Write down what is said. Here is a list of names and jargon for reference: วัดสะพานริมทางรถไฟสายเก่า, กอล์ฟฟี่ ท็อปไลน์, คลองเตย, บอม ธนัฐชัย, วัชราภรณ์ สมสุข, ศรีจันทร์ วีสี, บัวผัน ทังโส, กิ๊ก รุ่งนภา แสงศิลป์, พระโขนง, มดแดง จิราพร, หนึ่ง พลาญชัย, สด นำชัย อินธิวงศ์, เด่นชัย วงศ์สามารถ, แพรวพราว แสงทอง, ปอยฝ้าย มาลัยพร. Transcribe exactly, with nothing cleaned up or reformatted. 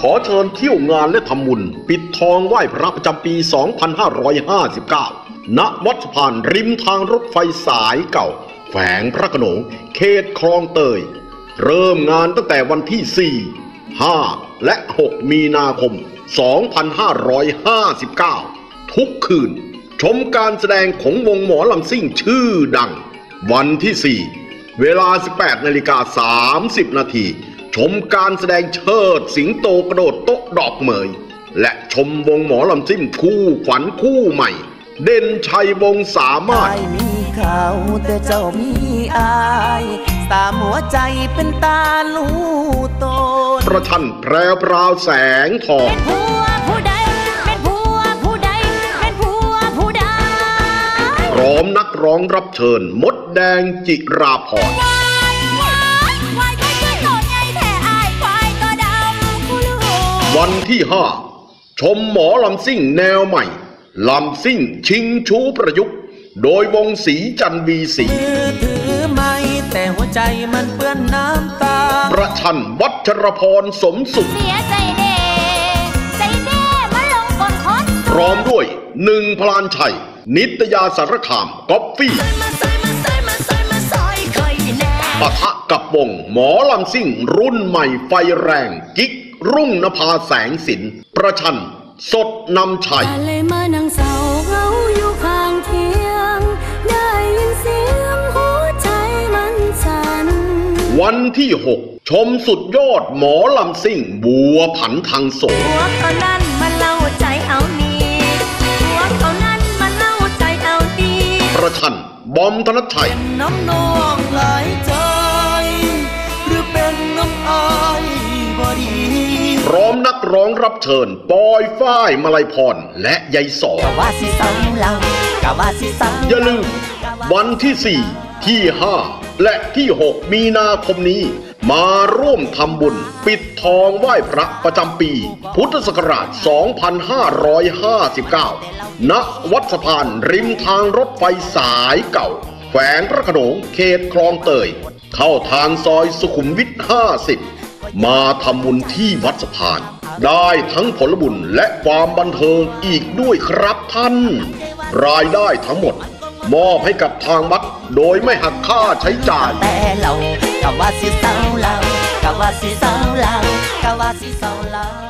ขอเชิญเที่ยวงานและทำบุญปิดทองไหว้พระประจำปี สองพันห้าร้อยห้าสิบเก้า ณ วัดสะพานริมทางรถไฟสายเก่าแขวงพระโขนงเขตคลองเตยเริ่มงานตั้งแต่วันที่ สี่ ห้า และหก มีนาคม สองพันห้าร้อยห้าสิบเก้า ทุกคืนชมการแสดงของวงหมอลำซิ่งชื่อดังวันที่ สี่ เวลา สิบแปดนาฬิกาสามสิบนาทีชมการแสดงเชิดสิงโตกระโดดโต๊ะดอกเหมยและชมวงหมอลำซิ่งคู่ฝันคู่ใหม่เด่นชัยวงสามารถมีเขาแต่เจ้ามีอายสามหัวใจเป็นตาลูตนประชันแพรวพราวแสงทองเป็นผัวผู้ใดเป็นผัวผู้ใดเป็นผัวผู้ใดพร้อมนักร้องรับเชิญมดแดงจิราพรวันที่ ห้า ชมหมอลำซิ่งแนวใหม่ลำซิ่งชิงชูประยุกต์โดยวงสีจันวีสีถือไม่แต่หัวใจมันเปื้อนน้ำตาประชันวัชรพรสมสุขเสียใจเด้ใจเด้มาลงบนคอนพร้อมด้วยหนึ่งพลานชัยนิตยาสารคามก๊อฟฟี่ปะทะกับวงหมอลำซิ่งรุ่นใหม่ไฟแรงกิ๊กรุ่งนภาแสงสินประชันสดนำชัยวันที่ หก ชมสุดยอดหมอลำซิ่งบัวผันทางโสดประชันบอมธนชัยพร้อมนักร้องรับเชิญปอยฝ้ายมาลัยพรและยายสอนอย่าลืมวันที่ สี่ ที่ ห้า และที่ หก มีนาคมนี้มาร่วมทำบุญปิดทองไหว้พระประจำปีพุทธศักราช สองพันห้าร้อยห้าสิบเก้า ณ วัดสะพานริมทางรถไฟสายเก่าแขวงพระโขนงเขตคลองเตยเข้าทางซอยสุขุมวิท ห้าสิบมาทำบุญที่วัดสะพานได้ทั้งผลบุญและความบันเทิงอีกด้วยครับท่านรายได้ทั้งหมดมอบให้กับทางวัดโดยไม่หักค่าใช้จ่าย